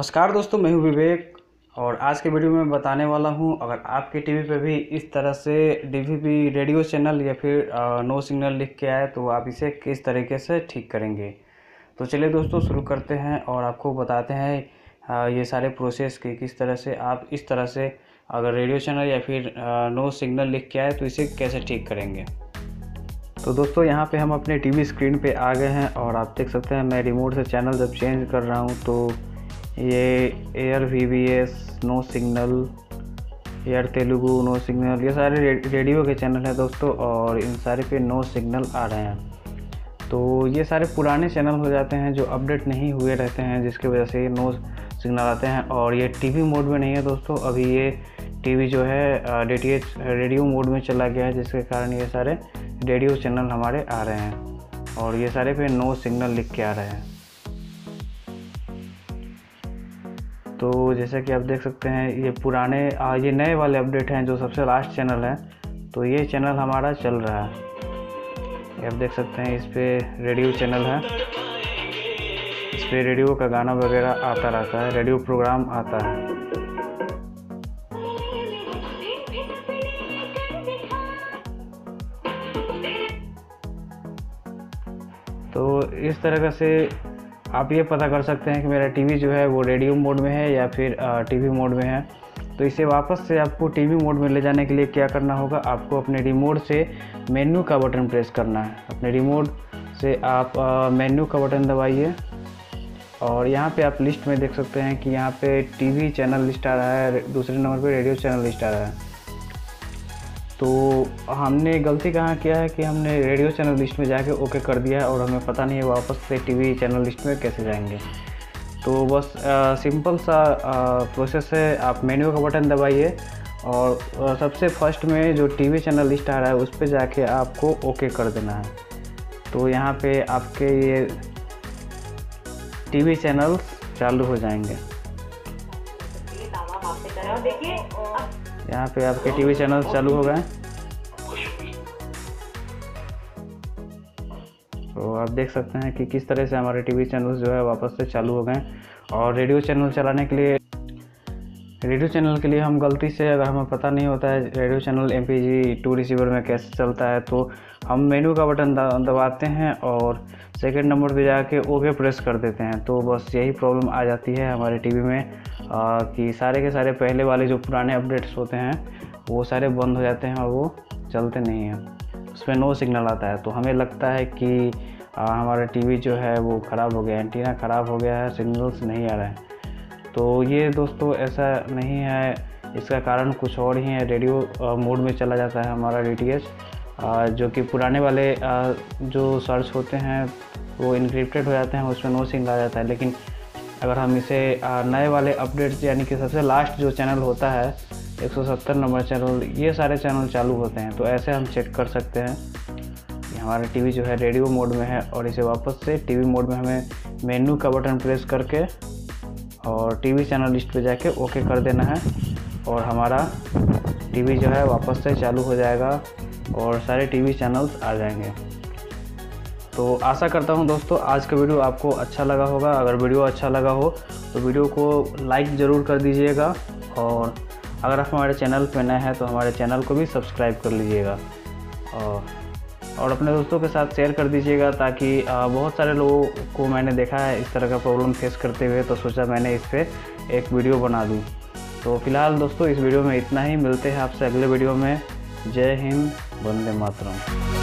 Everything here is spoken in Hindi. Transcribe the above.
नमस्कार दोस्तों, मैं हूं विवेक और आज के वीडियो में बताने वाला हूं, अगर आपके टीवी पे भी इस तरह से DVB रेडियो चैनल या फिर नो सिग्नल लिख के आए तो आप इसे किस तरीके से ठीक करेंगे। तो चलिए दोस्तों शुरू करते हैं और आपको बताते हैं ये सारे प्रोसेस के किस तरह से आप इस तरह से अगर रेडियो चैनल या फिर नो सिग्नल लिख के आए तो इसे कैसे ठीक करेंगे। तो दोस्तों यहाँ पे हम अपने टीवी स्क्रीन पे आ गए हैं और आप देख सकते हैं मैं रिमोट से चैनल जब चेंज कर रहा हूँ तो ये Air VBS no signal, Air Telugu no signal, ये सारे रेडियो के चैनल हैं दोस्तों और इन सारे पे नो सिग्नल आ रहे हैं। तो ये सारे पुराने चैनल हो जाते हैं जो अपडेट नहीं हुए रहते हैं, जिसकी वजह से ये नो सिग्नल आते हैं। और ये TV मोड में नहीं है दोस्तों, अभी ये TV जो है DTH रेडियो मोड में चला गया है, जिसके कारण ये सारे रेडियो चैनल हमारे आ रहे हैं और ये सारे पे नो सिग्नल लिख के आ रहे हैं। तो जैसा कि आप देख सकते हैं ये पुराने ये नए वाले अपडेट हैं जो सबसे लास्ट चैनल है, तो ये चैनल हमारा चल रहा है। ये आप देख सकते हैं इस पर रेडियो चैनल है, इस पर रेडियो का गाना वगैरह आता रहता है, रेडियो प्रोग्राम आता है। तो इस तरह से आप ये पता कर सकते हैं कि मेरा टीवी जो है वो रेडियो मोड में है या फिर टीवी मोड में है। तो इसे वापस से आपको टीवी मोड में ले जाने के लिए क्या करना होगा, आपको अपने रिमोट से मेन्यू का बटन प्रेस करना है। अपने रिमोट से आप मेन्यू का बटन दबाइए और यहाँ पे आप लिस्ट में देख सकते हैं कि यहाँ पे टीवी चैनल लिस्ट आ रहा है, दूसरे नंबर पर रेडियो चैनल लिस्ट आ रहा है। तो हमने गलती कहाँ किया है कि हमने रेडियो चैनल लिस्ट में जाके ओके कर दिया है और हमें पता नहीं है वापस से टीवी चैनल लिस्ट में कैसे जाएंगे। तो बस सिंपल सा प्रोसेस है, आप मेन्यू का बटन दबाइए और सबसे फर्स्ट में जो टीवी चैनल लिस्ट आ रहा है उस पे जाके आपको ओके कर देना है। तो यहाँ पे आपके ये टीवी चैनल चालू हो जाएंगे। यहाँ पे आपके टीवी चैनल चालू हो गए, तो आप देख सकते हैं कि किस तरह से हमारे टीवी चैनल जो है वापस से चालू हो गए। और रेडियो चैनल चलाने के लिए, रेडियो चैनल के लिए हम गलती से, अगर हमें पता नहीं होता है रेडियो चैनल MP2 रिसीवर में कैसे चलता है, तो हम मेन्यू का बटन दबाते हैं और सेकंड नंबर पे जाके ओके प्रेस कर देते हैं। तो बस यही प्रॉब्लम आ जाती है हमारे टीवी में कि सारे के सारे पहले वाले जो पुराने अपडेट्स होते हैं वो सारे बंद हो जाते हैं और वो चलते नहीं हैं, उसमें नो सिग्नल आता है। तो हमें लगता है कि हमारा टीवी जो है वो ख़राब हो गया, एंटीना ख़राब हो गया है, सिग्नल्स नहीं आ रहे हैं। तो ये दोस्तों ऐसा नहीं है, इसका कारण कुछ और ही है। रेडियो मोड में चला जाता है हमारा DTH, जो कि पुराने वाले जो सर्च होते हैं वो इनक्रिप्टेड हो जाते हैं, उसमें नो सिग्नल आ जाता है। लेकिन अगर हम इसे नए वाले अपडेट्स यानी कि सबसे लास्ट जो चैनल होता है 170 नंबर चैनल, ये सारे चैनल चालू होते हैं। तो ऐसे हम चेक कर सकते हैं कि हमारा टीवी जो है रेडियो मोड में है और इसे वापस से टीवी मोड में हमें मेन्यू का बटन प्रेस करके और टीवी चैनल लिस्ट पे जाके ओके कर देना है और हमारा टीवी जो है वापस से चालू हो जाएगा और सारे टीवी चैनल्स आ जाएंगे। तो आशा करता हूं दोस्तों आज का वीडियो आपको अच्छा लगा होगा। अगर वीडियो अच्छा लगा हो तो वीडियो को लाइक ज़रूर कर दीजिएगा और अगर आप हमारे चैनल पे नए हैं तो हमारे चैनल को भी सब्सक्राइब कर लीजिएगा और अपने दोस्तों के साथ शेयर कर दीजिएगा, ताकि बहुत सारे लोगों को मैंने देखा है इस तरह का प्रॉब्लम फेस करते हुए, तो सोचा मैंने इस पर एक वीडियो बना दूं। तो फिलहाल दोस्तों इस वीडियो में इतना ही, मिलते हैं आपसे अगले वीडियो में। जय हिंद, वंदे मातरम।